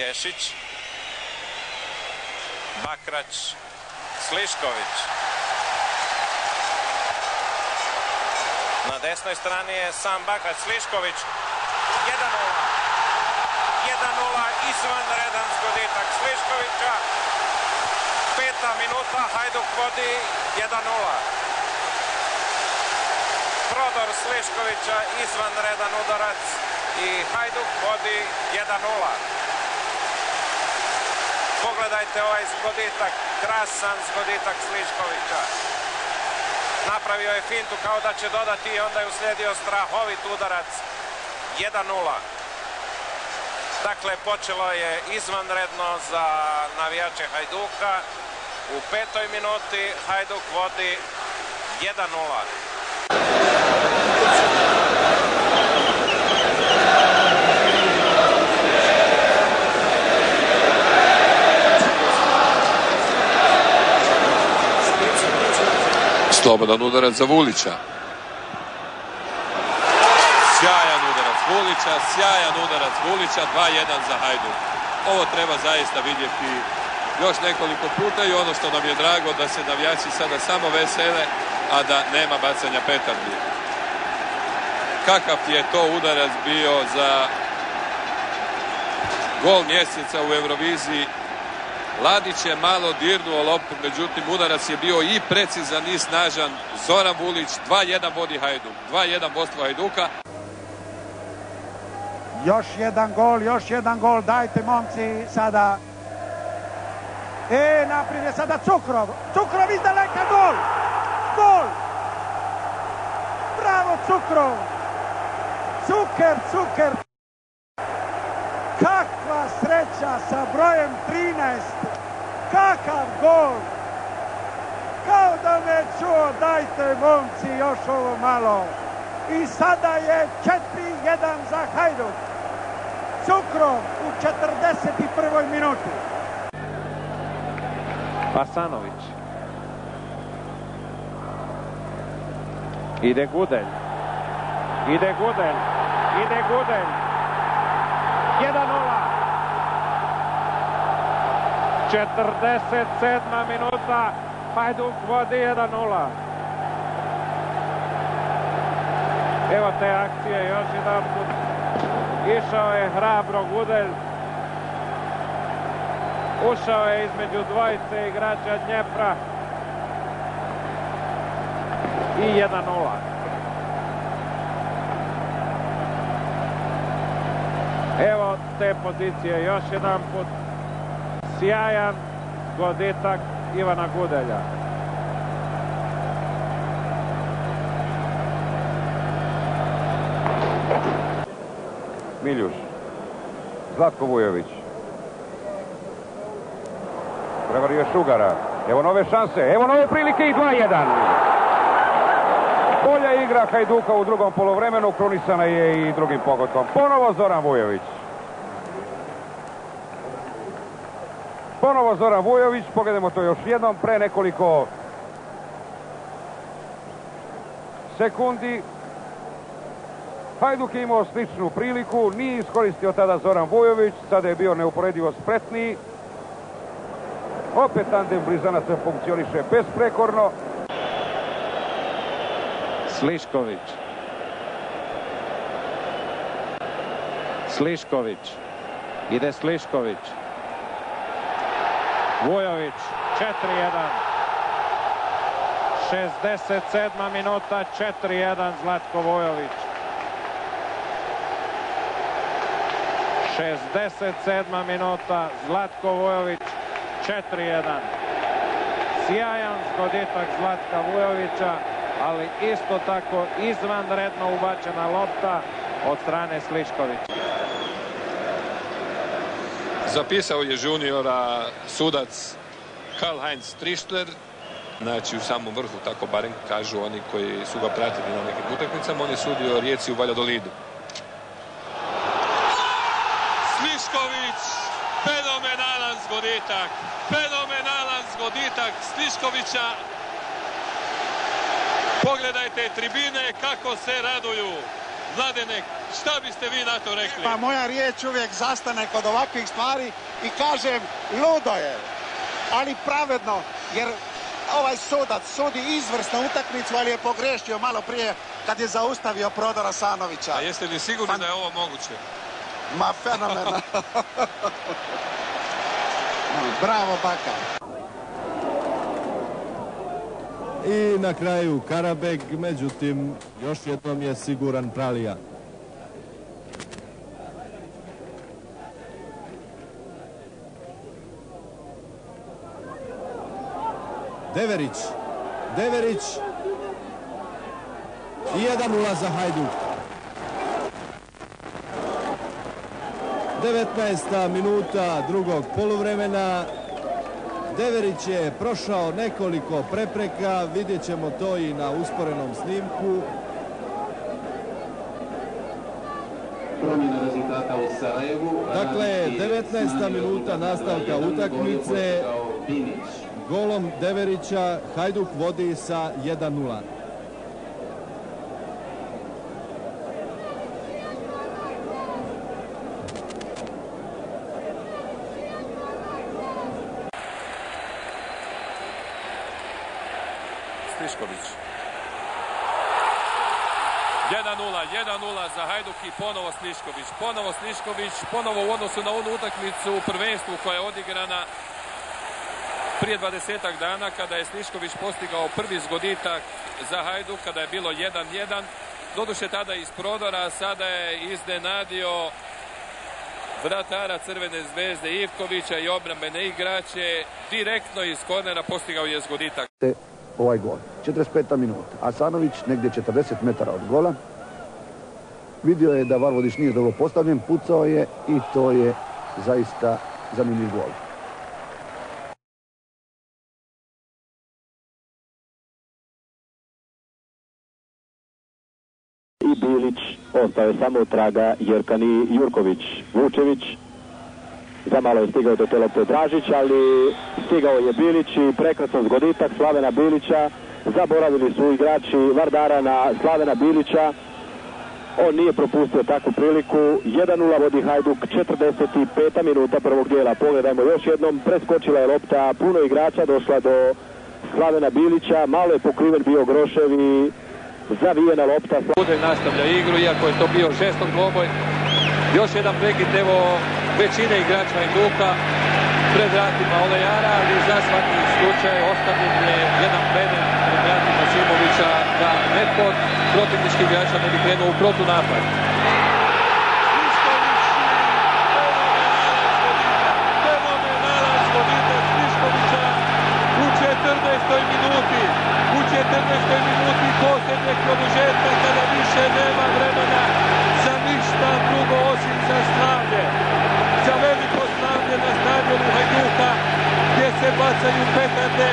Ješić, Bakrać, Slišković. Na desnoj strani je sam Bakrać, Slišković. 1-0. 1-0, izvanredan zgoditak Sliškovića. 5. minuta, Hajduk vodi 1-0. Prodor Sliškovića, izvanredan udarac i Hajduk vodi 1-0. Pogledajte ovaj zgoditak, krasan zgoditak Sliškovića. Napravio je fintu kao da će dodati i onda je uslijedio strahovit udarac. 1-0. Dakle, počelo je izvanredno za navijače Hajduka. U 5. minuti Hajduk vodi 1-0. Slobodan udarac za Vulića. Sjajan udarac Vulića, 2-1 za Hajduk. Ovo treba zaista vidjeti još nekoliko puta i ono što nam je drago da se navijači sada samo vesele, a da nema bacanja petardi. Kakav je to udarac bio za gol mjeseca u Euroviziji. Ladić je malo dirnuo loptu, međutim udarac je bio i precizan i snažan. Zoran Vulić, 2-1 vodi Hajduk, 2-1 vodstvo Hajduka. Još jedan gol, dajte momci sada. Naprijed je sada Cukrov iz daleka, gol! Bravo Cukrov! Cuker! Kakva sreća sa brojem 13! Kakav gol! Kao da me čuo, dajte momci još ovo malo. I sada je 4-1 za Hajduk. Cukrov u 41. minuti. Asanović. Ide Gudelj. 1-0. 47. minuta. Hajduk vodi 1-0. Evo te akcije još jedan put. Išao je hrabro Gudelj. Ušao je između dvojice igrača Dnjepra. I 1-0. Evo te pozicije još jedan put. Sjajan goditak Ivana Gudelja. Miloš, Zlatko Vujović, prevario Šugara, evo nove šanse, evo nove prilike i 2-1. Bolja igra Hajduka u drugom polovremenu, krunisana je i drugim pogodkom. Ponovo Zoran Vujović, pogledajmo to još jednom, pre nekoliko sekundi. Hajduk je imao sličnu priliku, nije iskoristio tada Zoran Vujović, sada je bio neuporedivo spretniji. Opet tandem blizanaca funkcioniše besprekorno. Slišković. Ide Slišković. Vujović, 4-1. 67. minuta, 4-1 Zlatko Vujović. 67. minuta, Zlatko Vujović, 4-1. Sjajan zgoditak Zlatka Vujovića, ali isto tako izvanredno ubačena lopta od strane Sliškovića. Zapisao je juniora sudac Karl-Heinz Tristler, znači u samom vrhu, tako barem kažu oni koji su ga pratili na nekim utakmicama, on je sudio Rijeci u Valjadolidu. Slišković, fenomenalan zgoditak Sliškovića. Pogledajte tribine kako se raduju. Mladene, šta biste vi na to rekli? Pa moja riječ uvijek zastane kod ovakvih stvari i kažem, ludo je, ali pravedno, jer ovaj sudac sudi izvrsnu utakmicu, ali je pogrešio malo prije kad je zaustavio prodor Asanovića. A jeste li sigurni da je ovo moguće? Ma, fenomena. Bravo, Baka. I na kraju Karabeg, međutim, još jednom je siguran Pralija. Deverić. Deverić. I 1-0 za Hajduk. 19. minuta drugog poluvremena. Deverić je prošao nekoliko prepreka, vidjet ćemo to i na usporenom snimku. Dakle, 19. minuta nastavka utakmice. Golom Deverića Hajduk vodi sa 1-0. Slišković. 1-0 za Hajduk i ponovo Slišković. Ponovo u odnosu na onu utakmicu u prvenstvu koja je odigrana prije 20-ak dana kada je Slišković postigao prvi zgoditak za Hajduk, kada je bilo 1-1. Doduše tada iz prodora, sada je iznenadio vratara Crvene zvezde Ivkovića i obrambene igrače. Direktno iz kornera postigao je zgoditak. Ovaj gol, 45. minuta. Asanović negdje 40 metara od gola. Vidio je da Varvodić nije dobro postavljen, pucao je i to je zaista zanimljiv gol. I Bilić ostao samo traga jer kad ni Jurković, Vucević. Za malo je stigao do telete Dražić, ali stigao je Bilić i prekrasan zgoditak Slavena Bilića. Zaboravili su igrači Vardara na Slavena Bilića. On nije propustio takvu priliku. 1-0 vodi Hajduk, 45. minuta prvog dijela. Pogledajmo još jednom, preskočila je lopta, puno igrača došla do Slavena Bilića. Malo je pokriven bio Grošev i zavijena lopta. Gudelj nastavlja igru, iako je to bio žestok dvoboj. Još jedan prekid, evo, većine igrača i Duka pred vratima Olejara, ali za svaki slučaj ostavljen je jedan predmet pred vratima Mosimovića da netko od protivničkih igrača ne bi krenuo u protunapad. Fenomenalan zgoditak Sliškovića u 14. minuti. U 14. minuti posljednjeg produžetka kada više nema vremena za ništa drugo osim za slavlje. Za veliko slavlje na stadionu Hajduka gdje se bacaju petarde,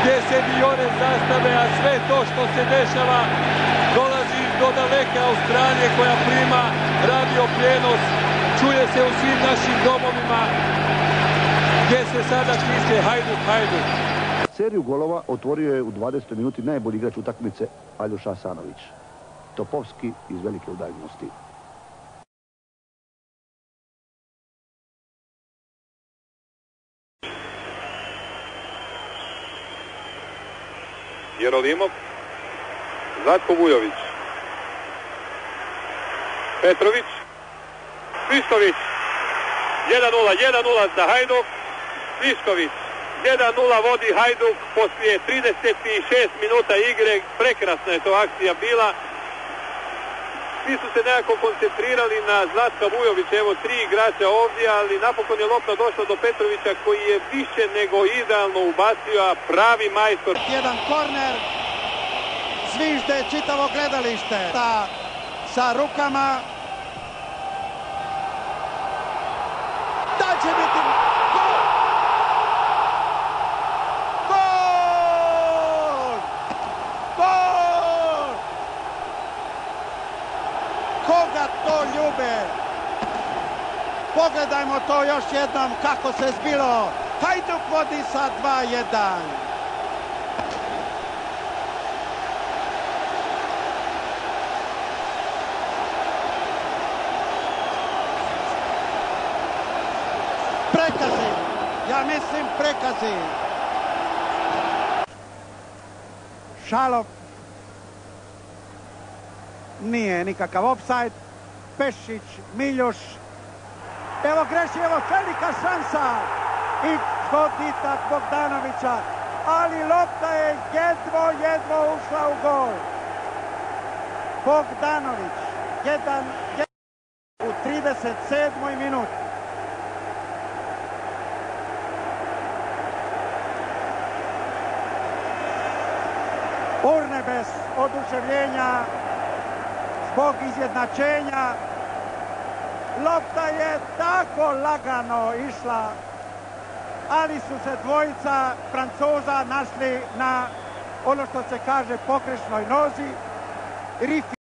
gdje se vijore zastave, a sve to što se dešava dolazi do daleke Australije koja prima radio prijenos, čuje se u svim našim domovima gdje se sada kliče Hajduk, Hajduk. Seriju golova otvorio je u 20. minuti najbolji igrač utakmice Aljoša Asanović. Topovski iz velike udaljenosti. Jerolimov, Zlatko Vujović, Petrović, Slišković, 1-0 za Hajduk, Slišković, 1-0 vodi Hajduk poslije 36 minuta igre, prekrasna je to akcija bila. Svi su se nekako koncentrirali na Zlatka Vujovića, evo tri igrača ovdje, ali napokon je lopta došla do Petrovića koji je više nego idealno ubacio, a pravi majstor. Jedan korner, zvižde čitavo gledalište sa rukama. Da će biti gol! Gol! Gol! Koga to ljube? Pogledajmo to još jednom kako se zbilo. Hajduk vodi sa 2-1. prekazi. Ja mislim prekazi. Šalov. Nije nikakav ofsajd. Pešić, Miljoš. Evo Greševo, velika šansa. I skoditak Bogdanovića. Ali lopta je jedvo ušla u gol. Bogdanović, 1-1 u 37. minuti. Urnebes oduševljenja zbog izjednačenja. Lopta je tako lagano išla, ali su se dvojica Francuza našli na, ono što se kaže, pokrešnoj nozi.